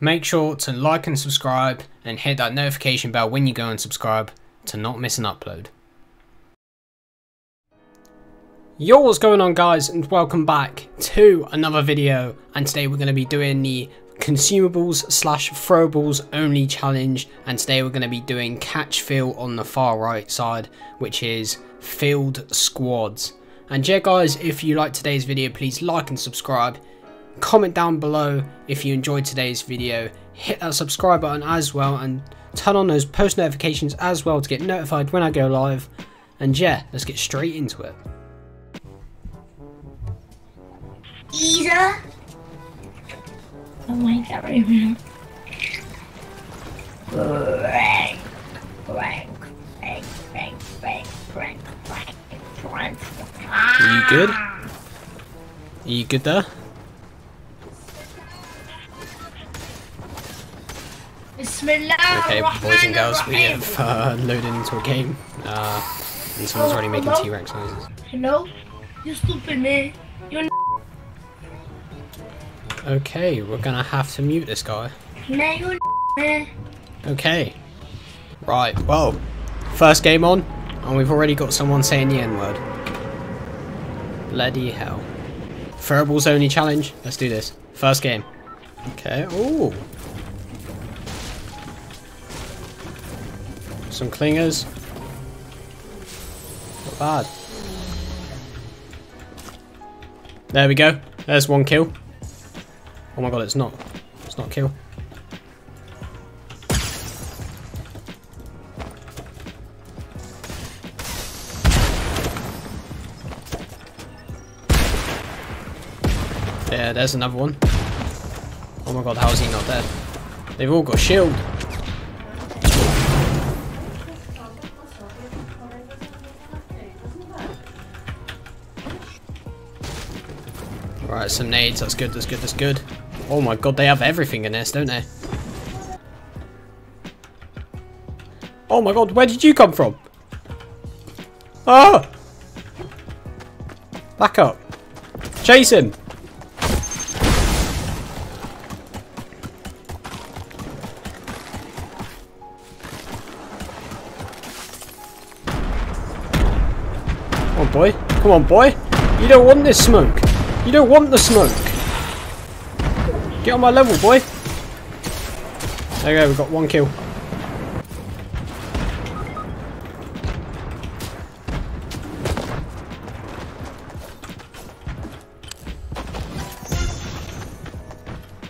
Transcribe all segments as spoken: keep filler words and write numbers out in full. Make sure to like and subscribe and hit that notification bell when you go and subscribe to not miss an upload. Yo, what's going on guys, and welcome back to another video, and today we're going to be doing the consumables slash throwables only challenge, and today we're going to be doing catch fill on the far right side, which is filled squads. And yeah guys, if you like today's video, please like and subscribe. Comment down below if you enjoyed today's video, hit that subscribe button as well, and turn on those post notifications as well to get notified when I go live. And yeah, let's get straight into it. Ida. Oh my god. Rank, rank, rank, rank, rank, rank, rank, Are you good? Are you good there? Okay, boys and girls, we have uh, loaded into a game, uh, and someone's already making T-Rex noises. Hello? You stupid man. You're Okay, we're gonna have to mute this guy. No, you're man. Okay. Right, well, first game on, and we've already got someone saying the N-word. Bloody hell. Throwables only challenge, let's do this. First game. Okay, ooh. Some clingers. Not bad. There we go. There's one kill. Oh my god, it's not. It's not kill. Yeah, there's another one. Oh my god, how is he not dead? They've all got shield. Right, some nades, that's good, that's good, that's good. Oh my god, they have everything in this, don't they? Oh my god, where did you come from? Oh! Back up. Chase him! Come on, boy. Come on, boy. You don't want this smoke. You don't want the smoke. Get on my level, boy. There we go, we've got one kill.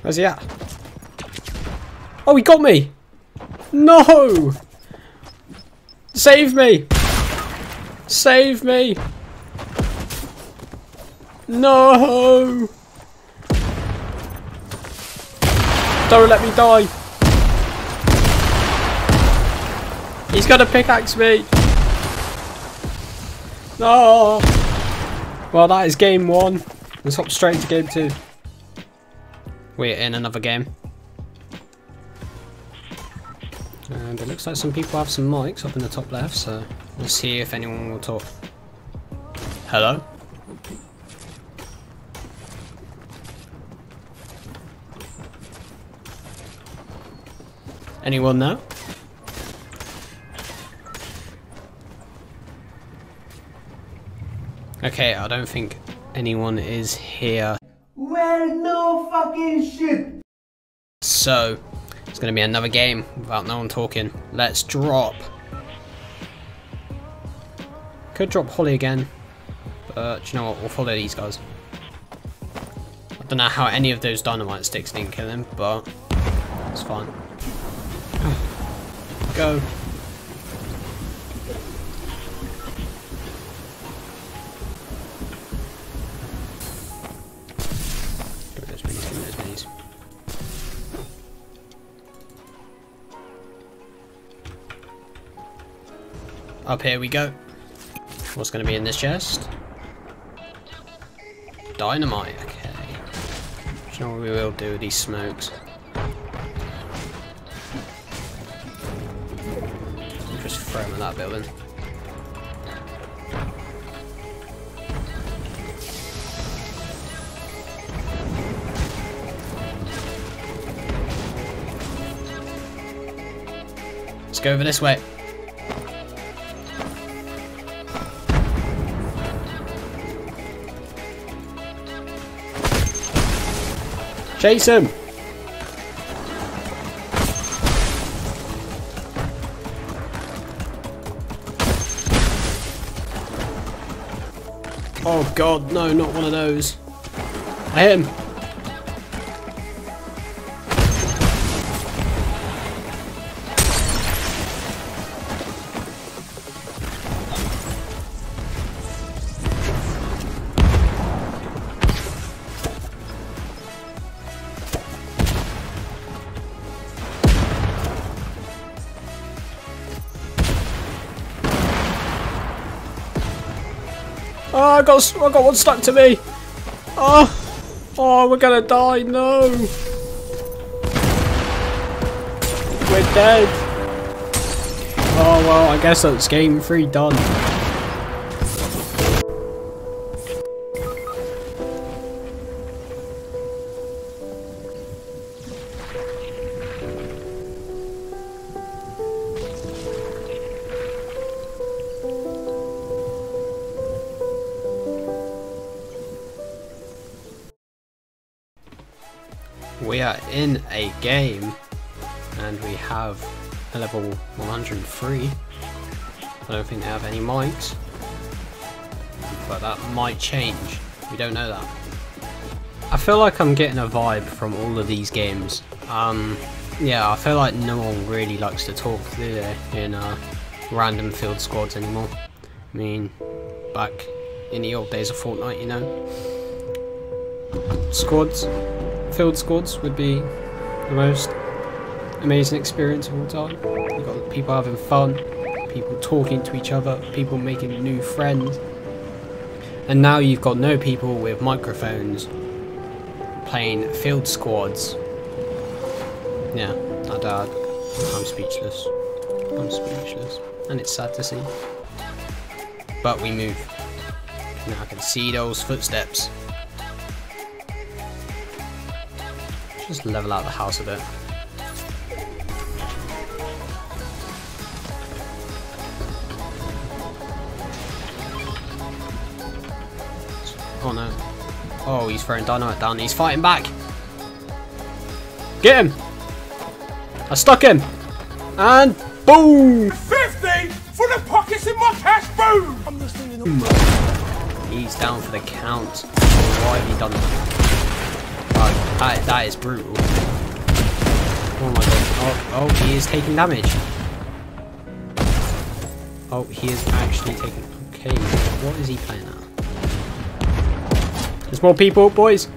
Where's he at? Oh, he got me! No! Save me! Save me! No! Don't let me die! He's gonna pickaxe me! No! Well, that is game one. Let's hop straight to game two. We're in another game. And it looks like some people have some mics up in the top left, so let's see if anyone will talk. Hello? Anyone now? Okay, I don't think anyone is here. Well, no fucking shit! So, it's gonna be another game without no one talking. Let's drop. Could drop Holly again, but you know what, we'll follow these guys. I don't know how any of those dynamite sticks didn't kill him, but it's fine. Go. Give me those minis, give me those minis. Up here we go. What's going to be in this chest? Dynamite, okay. Do you know what we will do with these smokes? Throw him in that building. Let's go over this way. Chase him! Oh god, no, not one of those. I hit him. Oh, I got, I got one stuck to me. Oh, oh, we're gonna die. No, we're dead. Oh well, I guess that's game three done. We are in a game and we have a level one hundred and three. I don't think they have any mics, but that might change. We don't know that. I feel like I'm getting a vibe from all of these games. Um, yeah, I feel like no one really likes to talk, do they, in uh, random field squads anymore. I mean, back in the old days of Fortnite, you know, squads. Field squads would be the most amazing experience of all time. You've got people having fun, people talking to each other, people making new friends. And now you've got no people with microphones playing field squads. Yeah, I died. I'm speechless. I'm speechless. And it's sad to see. But we move. Now I can see those footsteps. Just level out the house a bit. Oh no. Oh, he's throwing dynamite down. He's fighting back. Get him. I stuck him. And boom. fifty for the pockets in my cash. Boom. I'm just boom. He's down for the count. Why have you done that? That, that is brutal. Oh my god. Oh, oh, he is taking damage. Oh, he is actually taking... Okay, what is he playing at? There's more people, boys.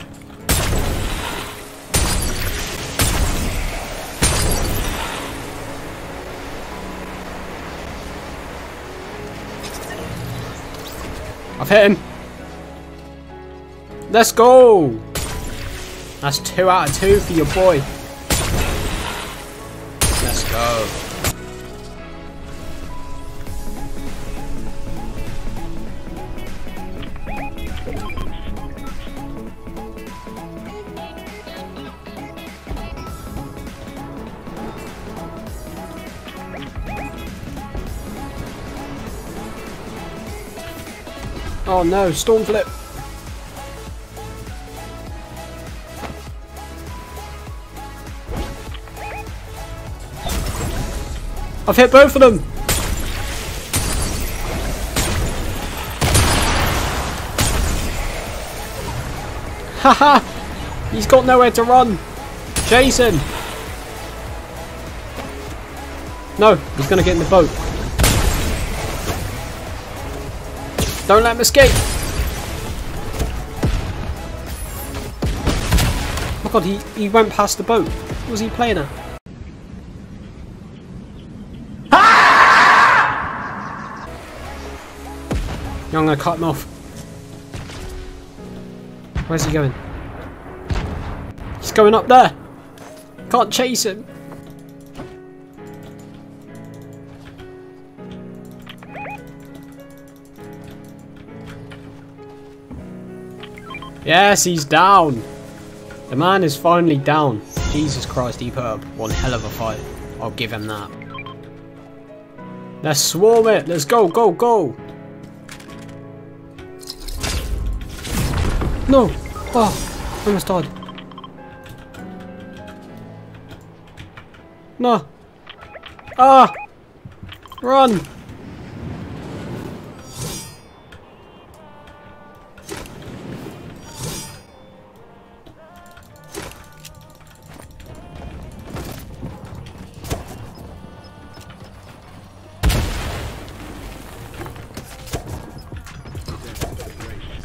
I've hit him. Let's go. That's two out of two for your boy. Let's go. Oh no, storm flip. I've hit both of them! Haha! He's got nowhere to run! Chase him! No, he's gonna get in the boat. Don't let him escape! Oh god, he, he went past the boat. What was he playing at? I'm going to cut him off. Where's he going? He's going up there. Can't chase him. Yes, he's down. The man is finally down. Jesus Christ, he put up one hell of a fight. I'll give him that. Let's swarm it. Let's go, go, go. No. Oh, I almost died. No. Ah. Run.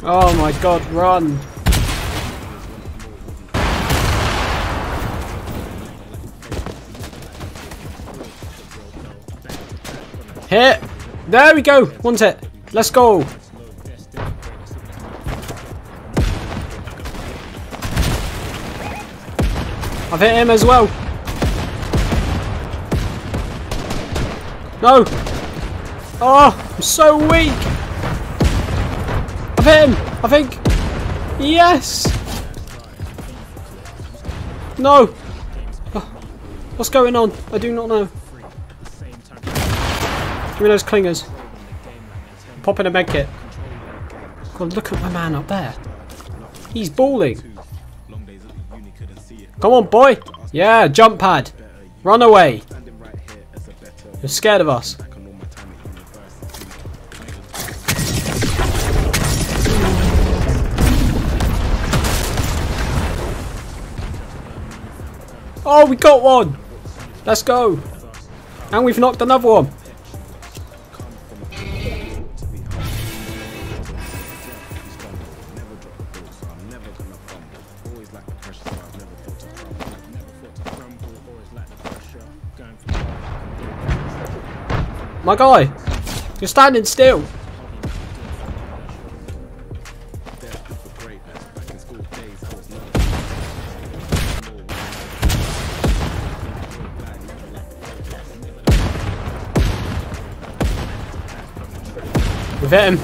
Oh my god, run! Hit! There we go! One hit! Let's go! I've hit him as well! No! Oh! I'm so weak! Him, I think. Yes. No. Oh, what's going on? I do not know. Give me those clingers. Pop in a med kit. God, look at my man up there. He's balling. Come on, boy. Yeah, jump pad. Run away. You're scared of us. Oh, we got one! Let's go! And we've knocked another one! My guy! You're standing still! We've hit him.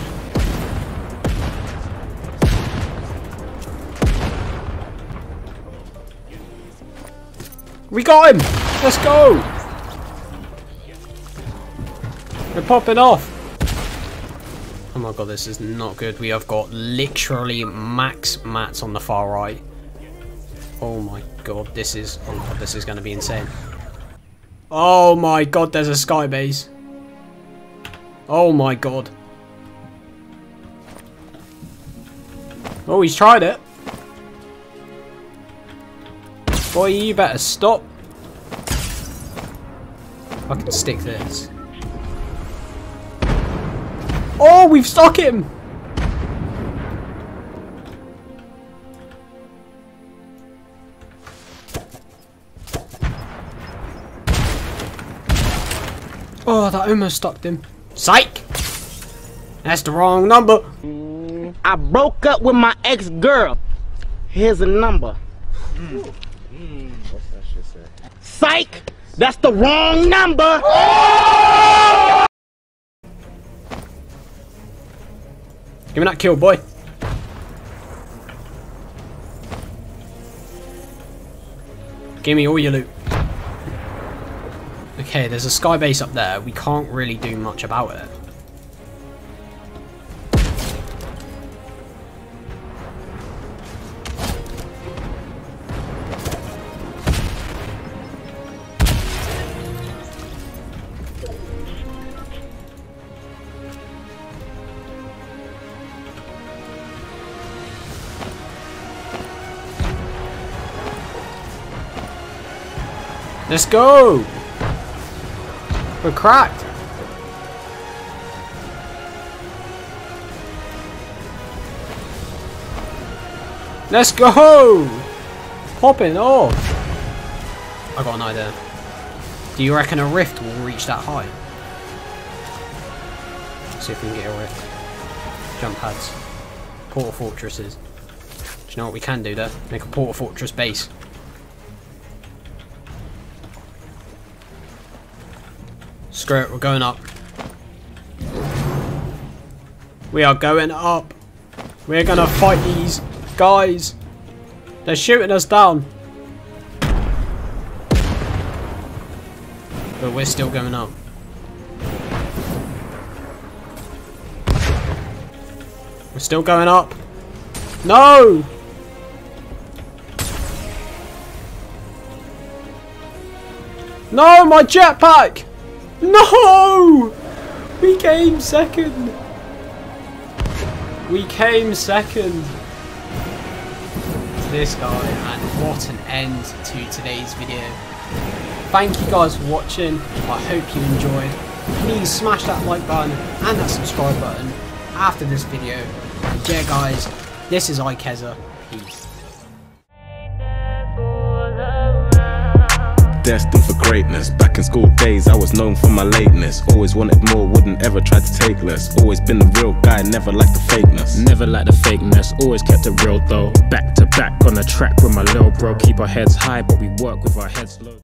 We got him! Let's go! We're popping off. Oh my god, this is not good. We have got literally max mats on the far right. Oh my god, this is oh god, this is gonna be insane. Oh my god, there's a sky base. Oh my god. Oh, he's tried it. Boy, you better stop. I can stick this. Oh, we've stuck him. Oh, that almost stuck him. Psych. That's the wrong number. I broke up with my ex-girl. Here's a number. Mm. Mm. What's that shit say? Psych! That's the wrong number! Oh! Give me that kill, boy. Give me all your loot. Okay, there's a sky base up there. We can't really do much about it. Let's go! We're cracked! Let's go! Popping off! I got an idea. Do you reckon a rift will reach that high? Let's see if we can get a rift. Jump pads. Portal fortresses. Do you know what we can do there? Make a portal fortress base. Screw it, we're going up. We are going up. We're gonna fight these guys. They're shooting us down. But we're still going up. We're still going up. No! No, my jetpack! No! We came second. We came second. This guy, and what an end to today's video. Thank you guys for watching. I hope you enjoyed. Please smash that like button and that subscribe button after this video. And yeah guys, this is iKezza. Peace. Destined for greatness. Back in school days, I was known for my lateness. Always wanted more, wouldn't ever try to take less. Always been the real guy, never liked the fakeness. Never liked the fakeness, always kept it real though. Back to back on the track with my little bro. Keep our heads high, but we work with our heads low.